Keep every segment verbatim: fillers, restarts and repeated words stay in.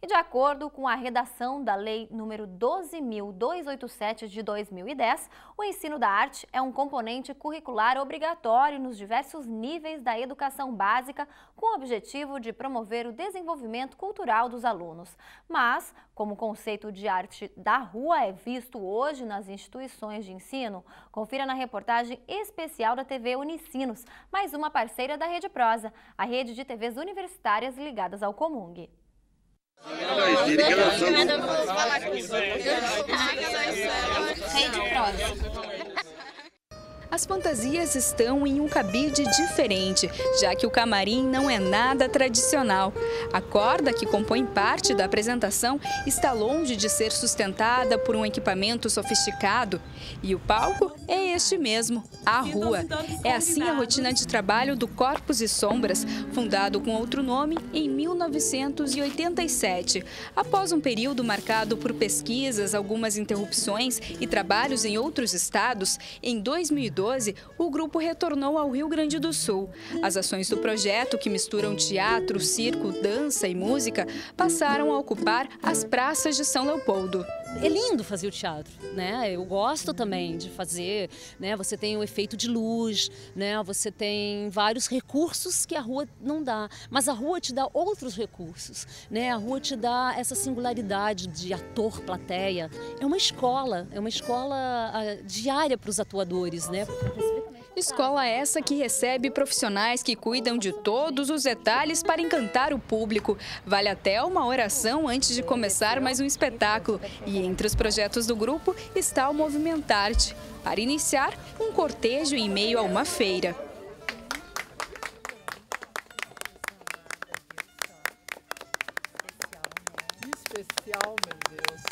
E de acordo com a redação da Lei nº doze mil duzentos e oitenta e sete de dois mil e dez, o ensino da arte é um componente curricular obrigatório nos diversos níveis da educação básica, com o objetivo de promover o desenvolvimento cultural dos alunos. Mas, como o conceito de arte da rua é visto hoje nas instituições de ensino, confira na reportagem especial da T V Unisinos, mais uma parceira da Rede Prosa, a rede de T Vs universitárias ligadas ao Comung. As fantasias estão em um cabide diferente, já que o camarim não é nada tradicional. A corda que compõe parte da apresentação está longe de ser sustentada por um equipamento sofisticado. E o palco é este mesmo, a rua. É assim a rotina de trabalho do Corpos e Sombras, fundado com outro nome em mil novecentos e oitenta e sete. Após um período marcado por pesquisas, algumas interrupções e trabalhos em outros estados, em dois mil e doze, o grupo retornou ao Rio Grande do Sul. As ações do projeto, que misturam teatro, circo, dança e música, passaram a ocupar as praças de São Leopoldo. É lindo fazer o teatro, né? Eu gosto também de fazer, né? Você tem o efeito de luz, né? Você tem vários recursos que a rua não dá, mas a rua te dá outros recursos, né? A rua te dá essa singularidade de ator, plateia. É uma escola, é uma escola diária para os atuadores, né? Escola essa que recebe profissionais que cuidam de todos os detalhes para encantar o público. Vale até uma oração antes de começar mais um espetáculo. E entre os projetos do grupo está o Movimentarte, para iniciar um cortejo em meio a uma feira. Especial, meu Deus.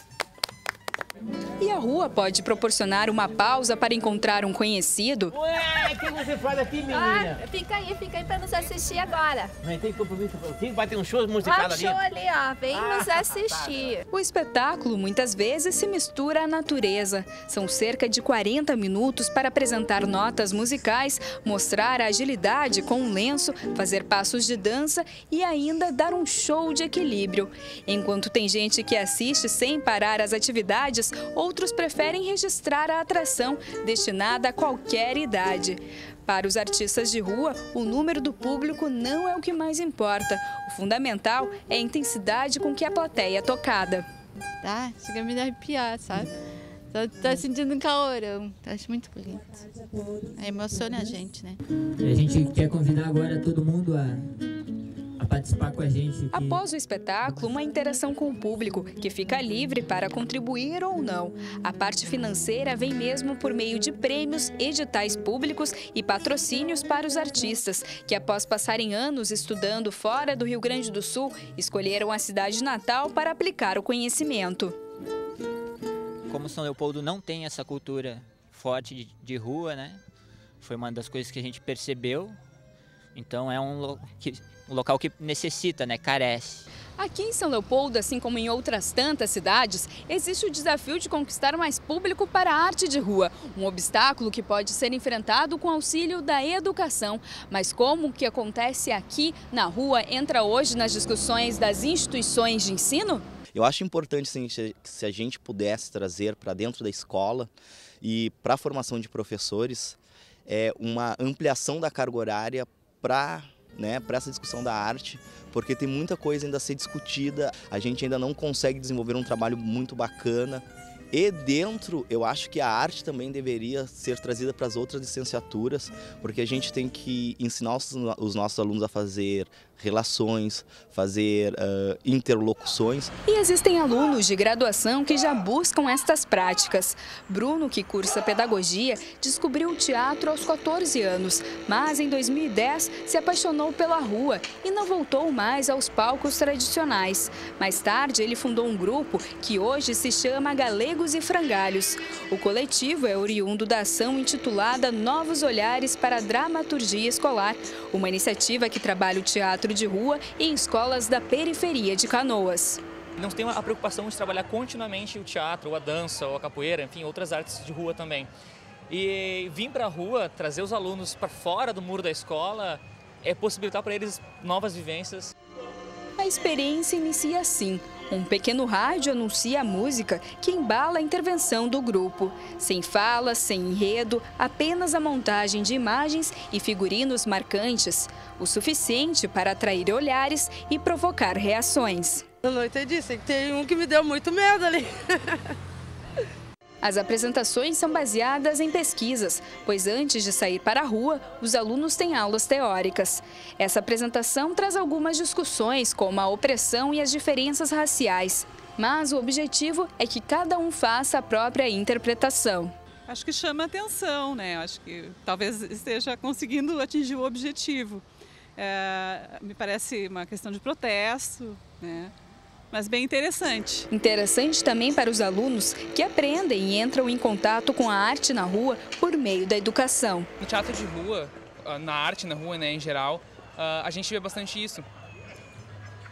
E a rua pode proporcionar uma pausa para encontrar um conhecido. Ué, o que você faz aqui, menina? Ah, fica aí, fica aí para nos assistir agora. Não tem compromisso, vai ter um show musical ali. Um show ali, ó, vem ah, nos assistir. Tá, tá. O espetáculo muitas vezes se mistura à natureza. São cerca de quarenta minutos para apresentar notas musicais, mostrar a agilidade com um lenço, fazer passos de dança e ainda dar um show de equilíbrio. Enquanto tem gente que assiste sem parar as atividades, outros preferem registrar a atração, destinada a qualquer idade. Para os artistas de rua, o número do público não é o que mais importa. O fundamental é a intensidade com que a plateia é tocada. Tá, chega a me arrepiar, sabe? Tô, tô sentindo um calorão. Acho muito bonito. É, emociona a gente, né? E a gente quer convidar agora todo mundo a... participar com a gente. Após o espetáculo, uma interação com o público, que fica livre para contribuir ou não. A parte financeira vem mesmo por meio de prêmios, editais públicos e patrocínios para os artistas, que após passarem anos estudando fora do Rio Grande do Sul, escolheram a cidade natal para aplicar o conhecimento. Como São Leopoldo não tem essa cultura forte de, de rua, né? Foi uma das coisas que a gente percebeu. Então é um lo... que... Um local que necessita, né? Carece. Aqui em São Leopoldo, assim como em outras tantas cidades, existe o desafio de conquistar mais público para a arte de rua. Um obstáculo que pode ser enfrentado com auxílio da educação. Mas como o que acontece aqui na rua entra hoje nas discussões das instituições de ensino? Eu acho importante, sim, se a gente pudesse trazer para dentro da escola e para a formação de professores é uma ampliação da carga horária para... Né, para essa discussão da arte, porque tem muita coisa ainda a ser discutida, a gente ainda não consegue desenvolver um trabalho muito bacana. E dentro, eu acho que a arte também deveria ser trazida para as outras licenciaturas, porque a gente tem que ensinar os nossos alunos a fazer relações, fazer uh, interlocuções. E existem alunos de graduação que já buscam estas práticas. Bruno, que cursa pedagogia, descobriu o teatro aos quatorze anos, mas em dois mil e dez se apaixonou pela rua e não voltou mais aos palcos tradicionais. Mais tarde, ele fundou um grupo que hoje se chama Galegos e Frangalhos. O coletivo é oriundo da ação intitulada Novos Olhares para a Dramaturgia Escolar, uma iniciativa que trabalha o teatro de rua em escolas da periferia de Canoas. Não tem a preocupação de trabalhar continuamente o teatro, ou a dança, ou a capoeira, enfim, outras artes de rua também. E vir para a rua, trazer os alunos para fora do muro da escola, é possibilitar para eles novas vivências. A experiência inicia assim. Um pequeno rádio anuncia a música que embala a intervenção do grupo. Sem falas, sem enredo, apenas a montagem de imagens e figurinos marcantes. O suficiente para atrair olhares e provocar reações. Eu não entendi, sei que tem um que me deu muito medo ali. As apresentações são baseadas em pesquisas, pois antes de sair para a rua, os alunos têm aulas teóricas. Essa apresentação traz algumas discussões, como a opressão e as diferenças raciais. Mas o objetivo é que cada um faça a própria interpretação. Acho que chama atenção, né? Acho que talvez esteja conseguindo atingir o objetivo. É, me parece uma questão de protesto, né? Mas bem interessante. Interessante também para os alunos que aprendem e entram em contato com a arte na rua por meio da educação. No teatro de rua, na arte na rua, né, em geral, a gente vê bastante isso.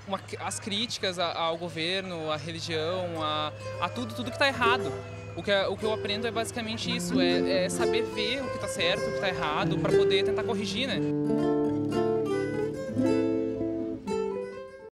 Uma, as críticas ao governo, à religião, a, a tudo, tudo que está errado. O que, o que eu aprendo é basicamente isso, é, é saber ver o que está certo, o que está errado, para poder tentar corrigir, né?